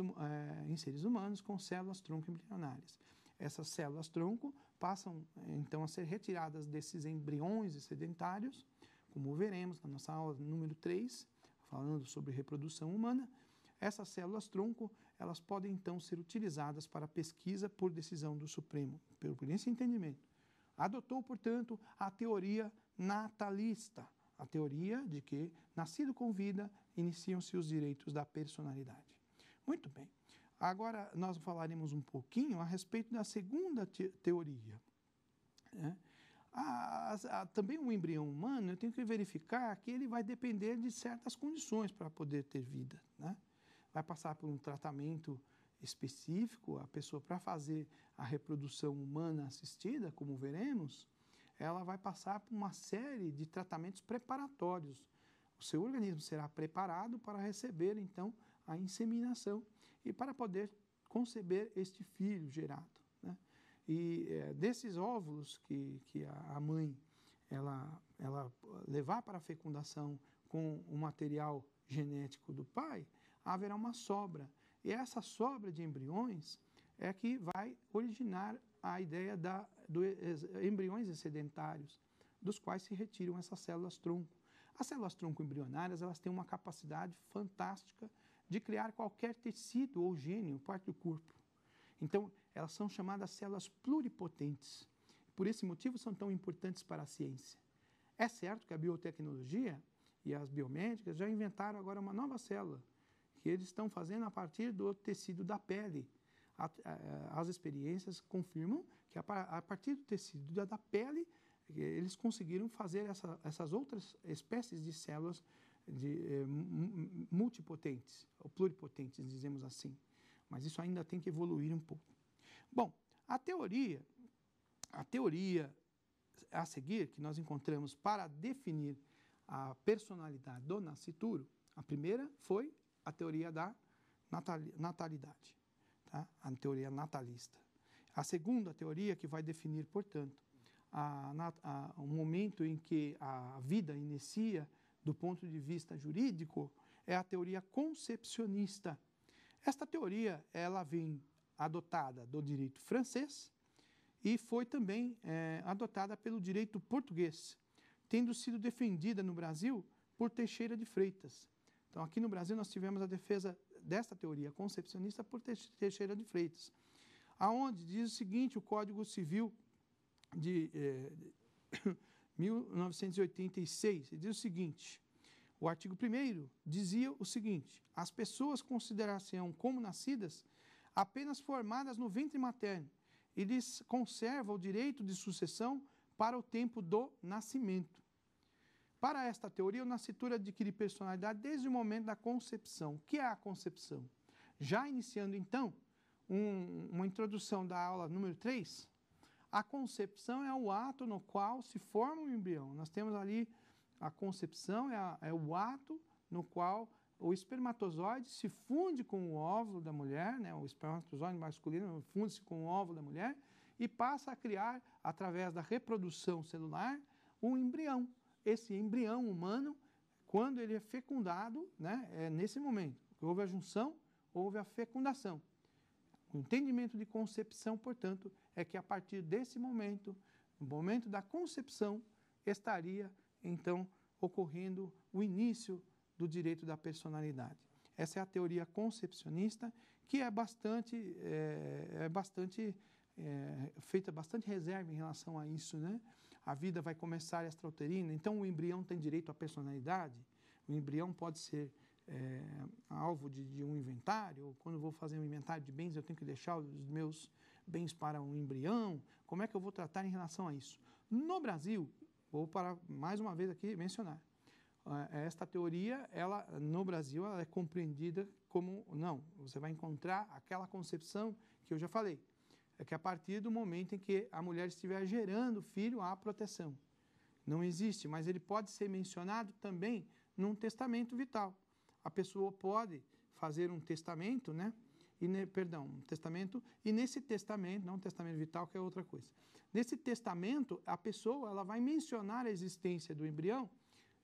humanos com células-tronco embrionárias. Essas células-tronco passam, então, a ser retiradas desses embriões e sedentários, como veremos na nossa aula número 3, falando sobre reprodução humana. Essas células-tronco, elas podem então ser utilizadas para pesquisa por decisão do Supremo, por esse entendimento. Adotou, portanto, a teoria natalista, a teoria de que, nascido com vida, iniciam-se os direitos da personalidade. Muito bem. Agora, nós falaremos um pouquinho a respeito da segunda teoria. Né? Também um embrião humano, eu tenho que verificar que ele vai depender de certas condições para poder ter vida, né? Vai passar por um tratamento específico, a pessoa para fazer a reprodução humana assistida, como veremos, ela vai passar por uma série de tratamentos preparatórios. O seu organismo será preparado para receber, então, a inseminação e para poder conceber este filho gerado, né? E desses óvulos que a mãe ela levar para a fecundação com o material genético do pai, haverá uma sobra. E essa sobra de embriões é que vai originar a ideia dos embriões excedentários, dos quais se retiram essas células-tronco. As células-tronco embrionárias, elas têm uma capacidade fantástica de criar qualquer tecido ou gênio, parte do corpo. Então, elas são chamadas células pluripotentes. Por esse motivo, são tão importantes para a ciência. É certo que a biotecnologia e as biomédicas já inventaram agora uma nova célula, que eles estão fazendo a partir do tecido da pele. As experiências confirmam que a partir do tecido da pele, eles conseguiram fazer essas outras espécies de células multipotentes, ou pluripotentes, dizemos assim. Mas isso ainda tem que evoluir um pouco. Bom, a teoria a seguir, que nós encontramos para definir a personalidade do nascituro, a primeira foi a teoria da natalidade, tá? A teoria natalista. A segunda teoria que vai definir, portanto, o momento em que a vida inicia do ponto de vista jurídico, é a teoria concepcionista. Esta teoria, ela vem adotada do direito francês e foi também adotada pelo direito português, tendo sido defendida no Brasil por Teixeira de Freitas. Então, aqui no Brasil, nós tivemos a defesa desta teoria concepcionista por Teixeira de Freitas, aonde diz o seguinte, o Código Civil de 1986, ele diz o seguinte, o artigo 1º dizia o seguinte, as pessoas considerar-se-ão como nascidas apenas formadas no ventre materno e lhes conserva o direito de sucessão para o tempo do nascimento. Para esta teoria, o nascituro adquire personalidade desde o momento da concepção. O que é a concepção? Já iniciando, então, uma introdução da aula número 3, a concepção é o ato no qual se forma o embrião. Nós temos ali... A concepção é o ato no qual o espermatozoide se funde com o óvulo da mulher, né? O espermatozoide masculino funde-se com o óvulo da mulher e passa a criar, através da reprodução celular, um embrião. Esse embrião humano, quando ele é fecundado, né? É nesse momento. Houve a junção, houve a fecundação. O entendimento de concepção, portanto, é que a partir desse momento, no momento da concepção, estaria... então, ocorrendo o início do direito da personalidade. Essa é a teoria concepcionista, que é bastante, feita bastante reserva em relação a isso, né? A vida vai começar extrauterina, então o embrião tem direito à personalidade, o embrião pode ser alvo de um inventário, ou quando eu vou fazer um inventário de bens, eu tenho que deixar os meus bens para um embrião, como é que eu vou tratar em relação a isso? No Brasil... Vou para, mais uma vez aqui, mencionar. Esta teoria, ela, no Brasil, ela é compreendida como... Não, você vai encontrar aquela concepção que eu já falei. É que a partir do momento em que a mulher estiver gerando o filho, há proteção. Não existe, mas ele pode ser mencionado também num testamento vital. A pessoa pode fazer um testamento, né? E nesse testamento, não um testamento vital, que é outra coisa. Nesse testamento, a pessoa ela vai mencionar a existência do embrião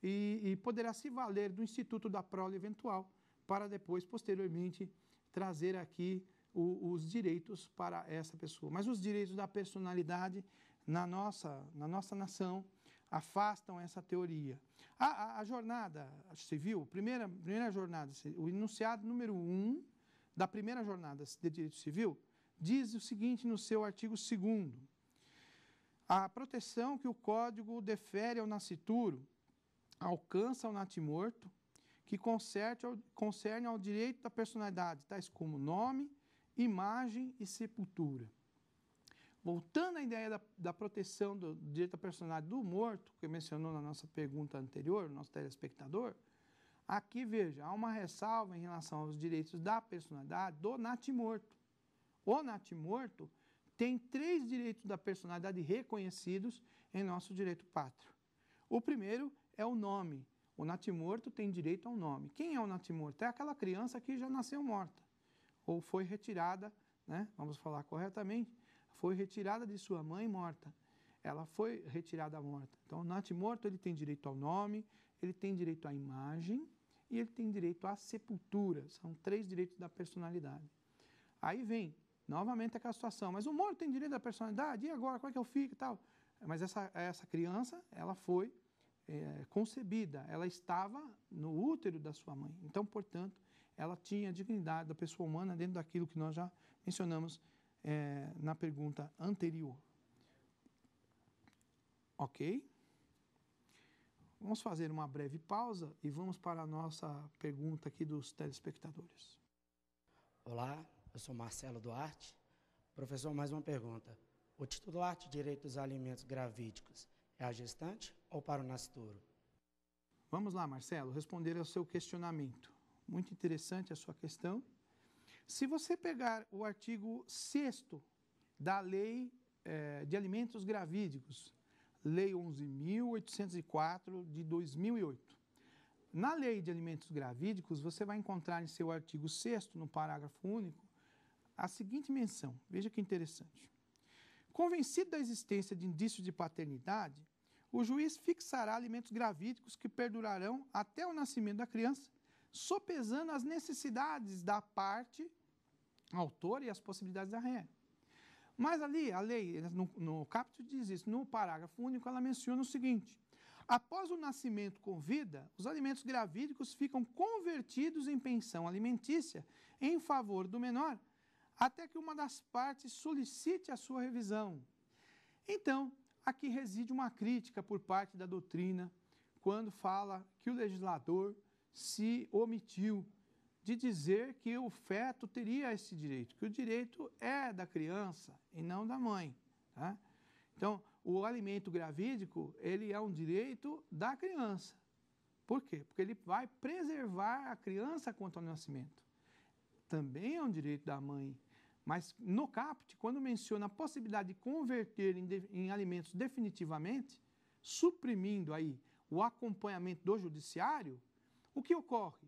e poderá se valer do instituto da prole eventual para depois, posteriormente, trazer aqui os direitos para essa pessoa. Mas os direitos da personalidade na nossa nação afastam essa teoria. A jornada civil, a primeira jornada, o enunciado número 1, da primeira jornada de direito civil, diz o seguinte no seu artigo 2º. A proteção que o Código defere ao nascituro alcança ao natimorto, que concerne ao direito da personalidade, tais como nome, imagem e sepultura. Voltando à ideia da proteção do direito à personalidade do morto, que mencionou na nossa pergunta anterior, nosso telespectador, aqui, veja, há uma ressalva em relação aos direitos da personalidade do natimorto. O natimorto tem 3 direitos da personalidade reconhecidos em nosso direito pátrio. O primeiro é o nome. O natimorto tem direito ao nome. Quem é o natimorto? É aquela criança que já nasceu morta ou foi retirada, né? Vamos falar corretamente, foi retirada de sua mãe morta. Ela foi retirada morta. Então, o natimorto, ele tem direito ao nome, ele tem direito à imagem e ele tem direito à sepultura. São 3 direitos da personalidade. Aí vem novamente aquela situação, mas o morto tem direito à personalidade, e agora, como é que eu fico e tal? Mas essa criança, ela foi concebida, ela estava no útero da sua mãe. Então, portanto, ela tinha a dignidade da pessoa humana dentro daquilo que nós já mencionamos na pergunta anterior. Ok? Vamos fazer uma breve pausa e vamos para a nossa pergunta aqui dos telespectadores. Olá, eu sou Marcelo Duarte. Professor, mais uma pergunta. O titular de direito dos alimentos gravídicos é a gestante ou para o nascituro? Vamos lá, Marcelo, responder ao seu questionamento. Muito interessante a sua questão. Se você pegar o artigo 6º da Lei de Alimentos Gravídicos, Lei 11.804, de 2008. Na Lei de Alimentos Gravídicos, você vai encontrar em seu artigo 6º, no parágrafo único, a seguinte menção. Veja que interessante. Convencido da existência de indícios de paternidade, o juiz fixará alimentos gravídicos que perdurarão até o nascimento da criança, sopesando as necessidades da parte autora e as possibilidades da ré. Mas ali, a lei, no capítulo diz isso, no parágrafo único, ela menciona o seguinte: após o nascimento com vida, os alimentos gravídicos ficam convertidos em pensão alimentícia em favor do menor, até que uma das partes solicite a sua revisão. Então, aqui reside uma crítica por parte da doutrina, quando fala que o legislador se omitiu de dizer que o feto teria esse direito, que o direito é da criança e não da mãe, tá? Então, o alimento gravídico, ele é um direito da criança. Por quê? Porque ele vai preservar a criança quanto ao nascimento. Também é um direito da mãe, mas no caput, quando menciona a possibilidade de converter em alimentos definitivamente, suprimindo aí o acompanhamento do judiciário, o que ocorre?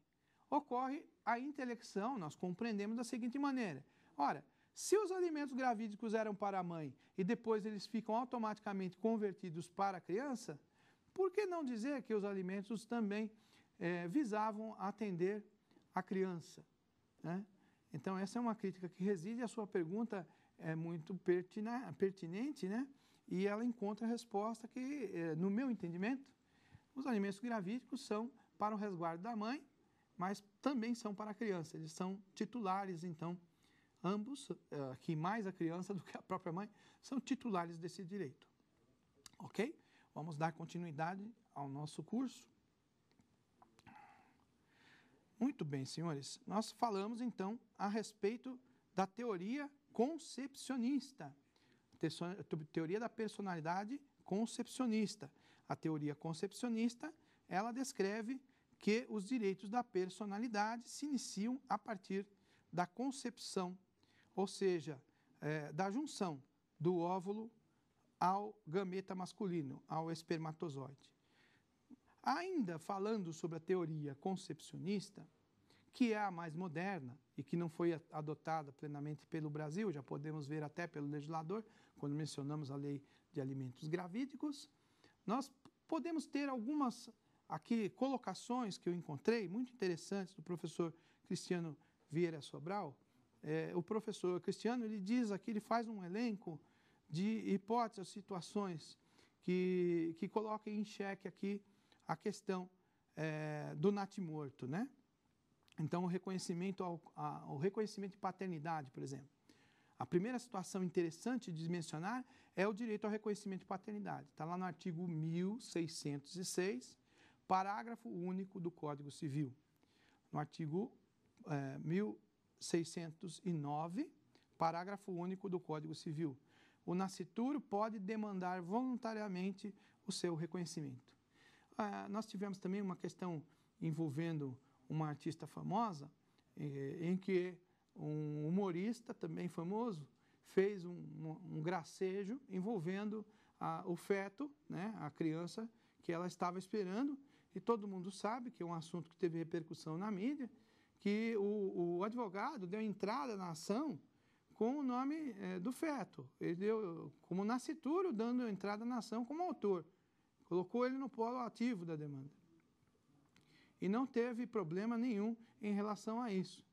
Ocorre a intelecção, nós compreendemos da seguinte maneira. Ora, se os alimentos gravídicos eram para a mãe e depois eles ficam automaticamente convertidos para a criança, por que não dizer que os alimentos também visavam atender a criança, né? Então, essa é uma crítica que reside, a sua pergunta é muito pertinente, né? E ela encontra a resposta que, no meu entendimento, os alimentos gravídicos são para o resguardo da mãe, mas também são para a criança. Eles são titulares, então, ambos, aqui mais a criança do que a própria mãe, são titulares desse direito. Ok? Vamos dar continuidade ao nosso curso. Muito bem, senhores. Nós falamos, então, a respeito da teoria concepcionista, teoria da personalidade concepcionista. A teoria concepcionista, ela descreve que os direitos da personalidade se iniciam a partir da concepção, ou seja, da junção do óvulo ao gameta masculino, ao espermatozoide. Ainda falando sobre a teoria concepcionista, que é a mais moderna e que não foi adotada plenamente pelo Brasil, já podemos ver até pelo legislador, quando mencionamos a Lei de Alimentos Gravídicos, nós podemos ter algumas aqui colocações que eu encontrei muito interessantes do professor Cristiano Vieira Sobral. O professor Cristiano, ele diz aqui, ele faz um elenco de hipóteses, situações que colocam em xeque aqui a questão do natimorto, né? Então, o reconhecimento de paternidade, por exemplo. A primeira situação interessante de mencionar é o direito ao reconhecimento de paternidade. Está lá no artigo 1606, parágrafo único do Código Civil. No artigo 1609, parágrafo único do Código Civil. O nascituro pode demandar voluntariamente o seu reconhecimento. Nós tivemos também uma questão envolvendo uma artista famosa, em que um humorista também famoso fez um gracejo envolvendo o feto, né, a criança que ela estava esperando, e todo mundo sabe que é um assunto que teve repercussão na mídia, que o advogado deu entrada na ação com o nome do feto. Ele deu como nascituro, dando entrada na ação como autor. Colocou ele no polo ativo da demanda. E não teve problema nenhum em relação a isso.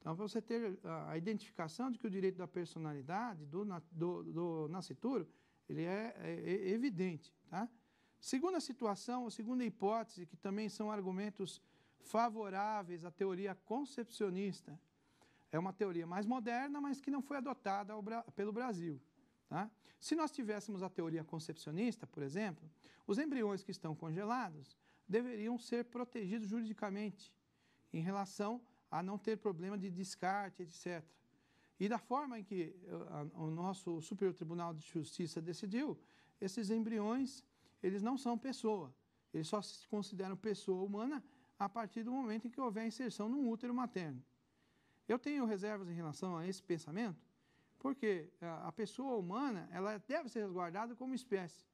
Então, para você ter a identificação de que o direito da personalidade do nascituro, ele é evidente. Tá? Segunda situação, segunda hipótese, que também são argumentos favoráveis à teoria concepcionista. É uma teoria mais moderna, mas que não foi adotada pelo Brasil. Tá? Se nós tivéssemos a teoria concepcionista, por exemplo, os embriões que estão congelados deveriam ser protegidos juridicamente em relação a não ter problema de descarte, etc. E da forma em que o nosso Superior Tribunal de Justiça decidiu, esses embriões, eles não são pessoa. Eles só se consideram pessoa humana a partir do momento em que houver inserção num útero materno. Eu tenho reservas em relação a esse pensamento, porque a pessoa humana, ela deve ser resguardada como espécie.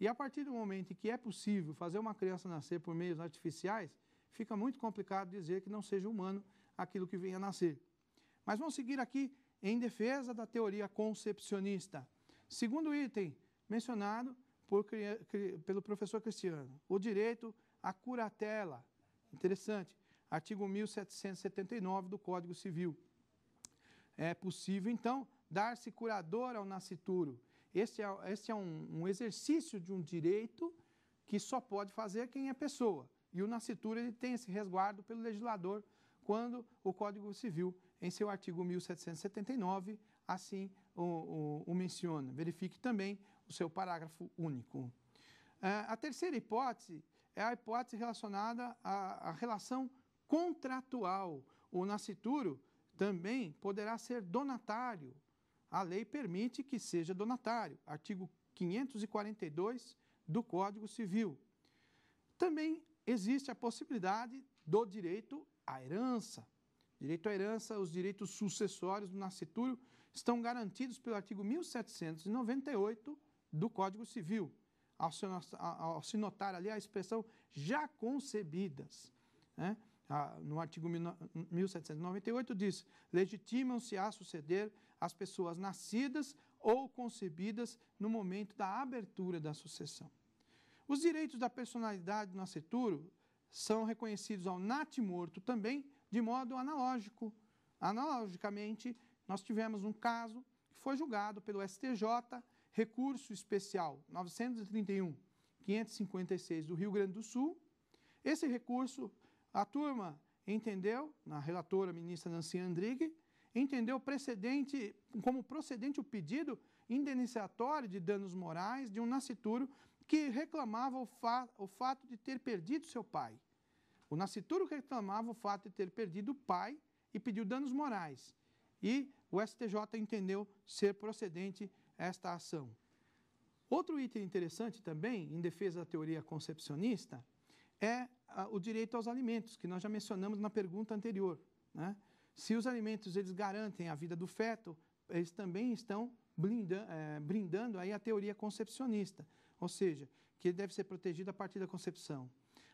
E a partir do momento em que é possível fazer uma criança nascer por meios artificiais, fica muito complicado dizer que não seja humano aquilo que venha a nascer. Mas vamos seguir aqui em defesa da teoria concepcionista. Segundo item mencionado pelo professor Cristiano, o direito à curatela. Interessante. Artigo 1779 do Código Civil. É possível, então, dar-se curador ao nascituro. Este é um exercício de um direito que só pode fazer quem é pessoa. E o nascituro, ele tem esse resguardo pelo legislador quando o Código Civil, em seu artigo 1779, assim o menciona. Verifique também o seu parágrafo único. A terceira hipótese é a hipótese relacionada à relação contratual. O nascituro também poderá ser donatário. A lei permite que seja donatário. Artigo 542 do Código Civil. Também existe a possibilidade do direito à herança. Direito à herança, os direitos sucessórios do nascituro estão garantidos pelo artigo 1798 do Código Civil, ao se notar ali a expressão já concebidas. Né? No artigo 1798 diz, legitimam-se a suceder as pessoas nascidas ou concebidas no momento da abertura da sucessão. Os direitos da personalidade do nascituro são reconhecidos ao natimorto também de modo analógico. Analogicamente, nós tivemos um caso que foi julgado pelo STJ, recurso especial 931.556 do Rio Grande do Sul. Esse recurso, a turma entendeu, na relatora ministra Nancy Andrighi, entendeu como procedente o pedido indenizatório de danos morais de um nascituro que reclamava o fato de ter perdido seu pai. O nascituro reclamava o fato de ter perdido o pai e pediu danos morais. E o STJ entendeu ser procedente esta ação. Outro item interessante também, em defesa da teoria concepcionista, é o direito aos alimentos, que nós já mencionamos na pergunta anterior. Né? Se os alimentos eles garantem a vida do feto, eles também estão brindando aí a teoria concepcionista, ou seja, que ele deve ser protegido a partir da concepção.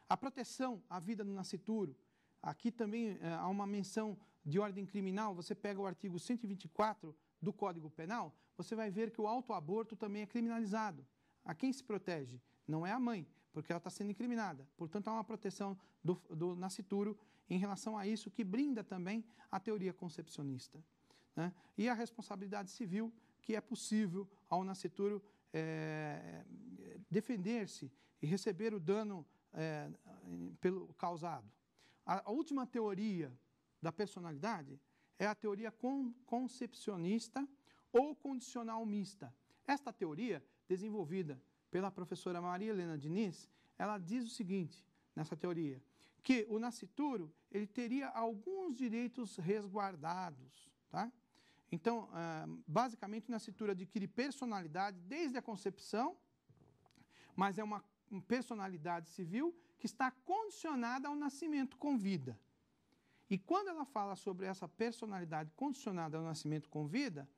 A proteção à vida do nascituro, aqui também há uma menção de ordem criminal, você pega o artigo 124 do Código Penal, você vai ver que o autoaborto também é criminalizado. A quem se protege? Não é a mãe, porque ela está sendo incriminada. Portanto, há uma proteção do nascituro em relação a isso, que brinda também a teoria concepcionista. Né? E a responsabilidade civil, que é possível ao nascituro defender-se e receber o dano pelo causado. A última teoria da personalidade é a teoria concepcionista ou condicional mista. Esta teoria, desenvolvida pela professora Maria Helena Diniz, ela diz o seguinte, nessa teoria, que o nascituro ele teria alguns direitos resguardados, tá? Então, basicamente, o nascituro adquire personalidade desde a concepção, mas é uma personalidade civil que está condicionada ao nascimento com vida. E quando ela fala sobre essa personalidade condicionada ao nascimento com vida,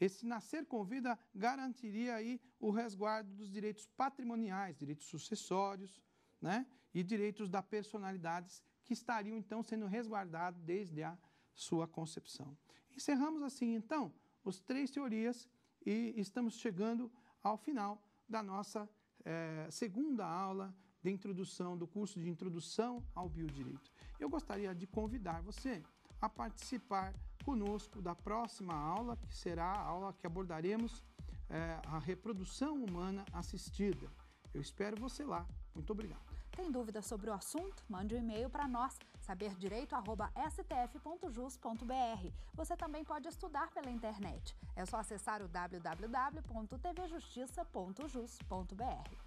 esse nascer com vida garantiria aí o resguardo dos direitos patrimoniais, direitos sucessórios, né? E direitos da personalidade que estariam, então, sendo resguardados desde a sua concepção. Encerramos assim, então, as três teorias e estamos chegando ao final da nossa segunda aula de introdução, do curso de introdução ao biodireito. Eu gostaria de convidar você a participar conosco da próxima aula, que será a aula que abordaremos a reprodução humana assistida. Eu espero você lá. Muito obrigado. Tem dúvida sobre o assunto? Mande um e-mail para nós, saberdireito@stf.jus.br. Você também pode estudar pela internet. É só acessar o www.tvjustiça.jus.br.